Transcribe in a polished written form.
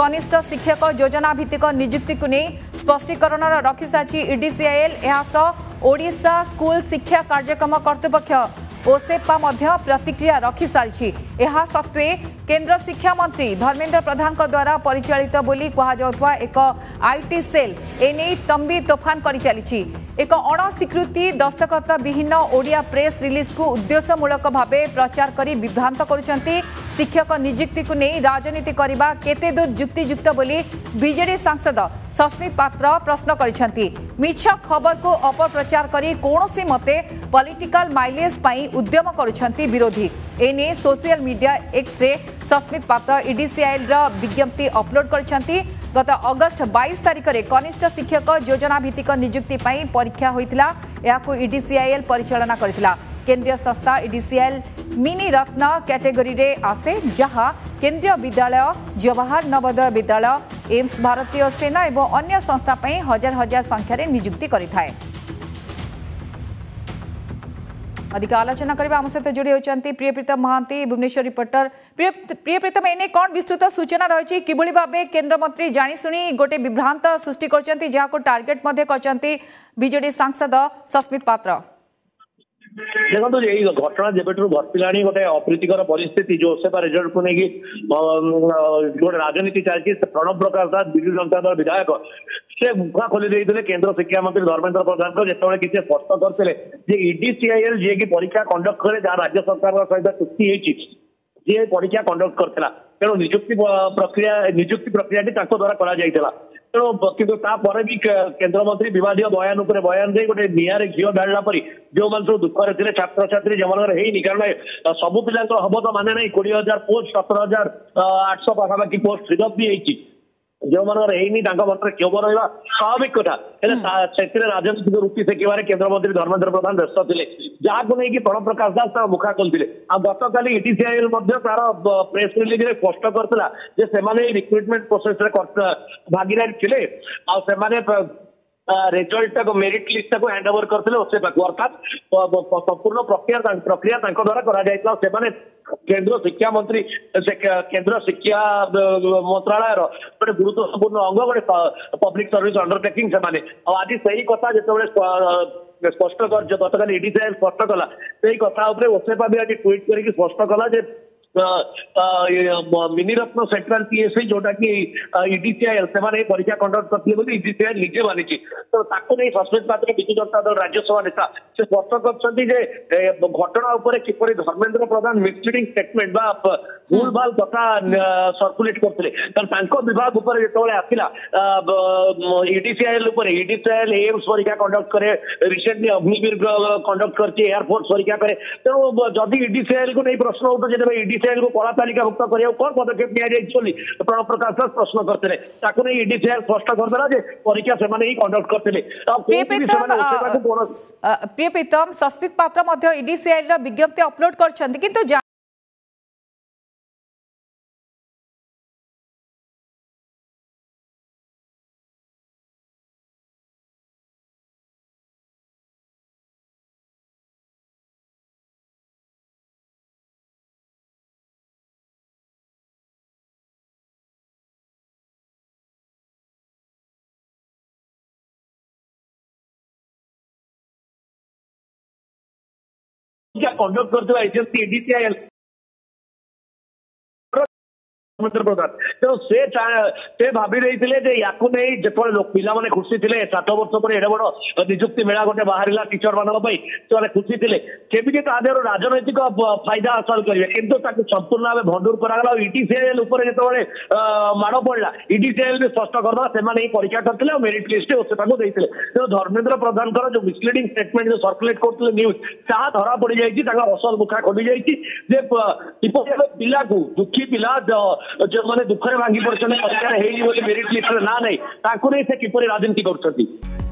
कनिष्ठ शिक्षक योजना भित्तिक नियुक्ति को नहीं स्पष्टीकरण रखि सारी इडीसीआईएल ओडिशा स्कूल शिक्षा कार्यक्रम कर्तृपक्ष ओसेपा प्रतिक्रिया रखि सारी। यह सत्वे केन्द्र शिक्षा मंत्री धर्मेन्द्र प्रधान द्वारा परिचालित बोली कहुआ एक आईटी सेल एने तंबी तोफान कर चली एक अणस्वीकृति दस्तखत विहीन ओडिया प्रेस रिलीज को उद्देश्यमूलक भाव प्रचार कर विभ्रांत करुंच। शिक्षक नियुक्ति को नहीं राजनीति करने केते दूर युक्तियुक्त बोली बीजेडी सांसद सस्मित पात्र प्रश्न मिछ खबर को अपप्रचार करी कौनसी मते पॉलिटिकल माइलेज पाई उद्यम करुछंती विरोधी। एने social media X ray Sasmit पात्र इडीसीआईएल रा विज्ञप्ति अपलोड करिसेंती। गत अगस्ट 22 तारिख रे कनिष्ठ शिक्षक योजना भित्तिक नियुक्ति पाई परीक्षा होइतिला। याकू इडीसीआईएल परिचालन करथिला। केंद्रीय संस्था इडीसीआईएल मिनी रत्न कैटेगरी रे आसे जहां केंद्रीय विद्यालय जवाहर नवोदय विद्यालय एमस भारतीय सेना एवं अन्य संस्था पई हजार हजार संख्यारे नियुक्ति करिथाय। अधिक आलोचना करबा हम सहित जोड़ी होचंती प्रियप्रीतम महांती भुवनेश्वर रिपोर्टर। प्रियप्रीतम एने कोन विस्तृत सूचना रहछि किबुली भाबे केंद्र मंत्री जानि सुनी गोटे विभ्रांत सृष्टि करचंती जाको टार्गेट मध्ये करचंती बीजेडी सांसद सस्मित पात्र। देखो यही घटना जबठू घटला गोटे अप्रीतिकर परिस्थिति जो ओसेपा रिजल्ट को लेकिन गोटे राजनीति चलती प्रणव प्रकाश दास विजु जनता दल विधायक से मुखा खोली देते केन्द्र शिक्षा मंत्री धर्मेन्द्र प्रधान को जिते किसी स्पष्ट करते इडीसीआईएल जी की परीक्षा कंडक्ट करे जहाँ राज्य सरकार सहित चुक्ति जी परीक्षा कंडक्ट करता तेणु निजुक्ति प्रक्रिया द्वारा करा तेणु कि भी केन्द्रमंत्री विवाद बयान उपर बयान दे गोटे निआरे घी डाला परी जो मैंने सब दुखर थे छात्र छात्री जमानर होनी कारण सबू पिला हम तो माने ना 20,000 पोस्ट 17,800 पाखापाखि पोस्ट रिजर्व भी होती जो मानर होनी मतरे क्षोभ रहा स्वाभाविक कथा है से राजनीतिक वृत्ति सेकबार केन्द्रमंत्री धर्मेन्द्र प्रधान व्यस्त थे जहां नहीं कि प्रणव प्रकाश दास मुखा खोलते गत काली इडीसीआईएल तार प्रेस रिलीज में स्पष्ट करता रिक्रुटमेंट प्रोसेस भागीदारी थे result merit list hand over करते ओसेपा को अर्थात संपूर्ण प्रक्रिया द्वारा कर केन्द्र शिक्षा मंत्रालय गोटे गुरुत्वपूर्ण अंग गोटे पब्लिक सर्विस अंडरटेकिंग से आज से ही कथा जो स्पष्ट गतकाल इडीसीआईएल स्पष्ट कला से कथा ओसेपा भी आज ट्वीट करके स्पष्ट कला मिनिरत्न सेंट्राल पीएससी जोटा कि इडीसीआईएल से परीक्षा कंडक्ट करते इडीसीआईएल निजे मानी तो नहीं सस्मित पात्र विजु जनता दल राज्यसभा नेता से स्पष्ट कर घटना उपर किपर धर्मेन्द्र प्रधान मिसलीडिंग स्टेटमेंट भूल भाल कथा सर्कुलेट करते विभाग उपर जो आसला इडीसीआईएल एम्स परीक्षा कंडक्ट करे रिसेंटली अग्निवीर कंडक्ट करती एयरफोर्स परीक्षा करे तेणु जदि इडीसीआईएल को नहीं प्रश्न उठे को कला तालिकाभुक्त करा कौन पदक्षेप नि प्रणव प्रकाश दास प्रश्न करते इडीसीआईएल स्पष्ट करदेला परीक्षा से कंडक्ट करते। प्रियप्रीतम सस्मित पात्र इडीसीआईएल विज्ञप्ति अपलोड कर कंडक्ट करते एजेंसी इडीसीआईएल धर्मेन्द्र प्रधान तेणु से भाभी या जो पे खुशी थे 7 वर्ष पर एडे बड़ निजुक्ति मेला गोटे बाहर टीचर मानी से खुशी थे सेमती तरह राजनैतिक फायदा हासिल करेंगे कि संपूर्ण भाव भंडूर कराला इडीसीआईएल जिते माड़ पड़ा इडीसीआईएल भी स्पष्ट करदेला से परीक्षा करते मेरिट लिस्ट देते तेणु धर्मेन्द्र प्रधान जो मिसलीडिंग स्टेटमेंट जो सर्कुलेट करते न्यूज ता धरा पड़ जाएगी असल मुखा खोली जाए पिला दुखी पिला जो मैंने दुखरे भांगी पड़ते परीक्षा मेरिट लिस्ट ना नहीं किपरि राजनीति कर।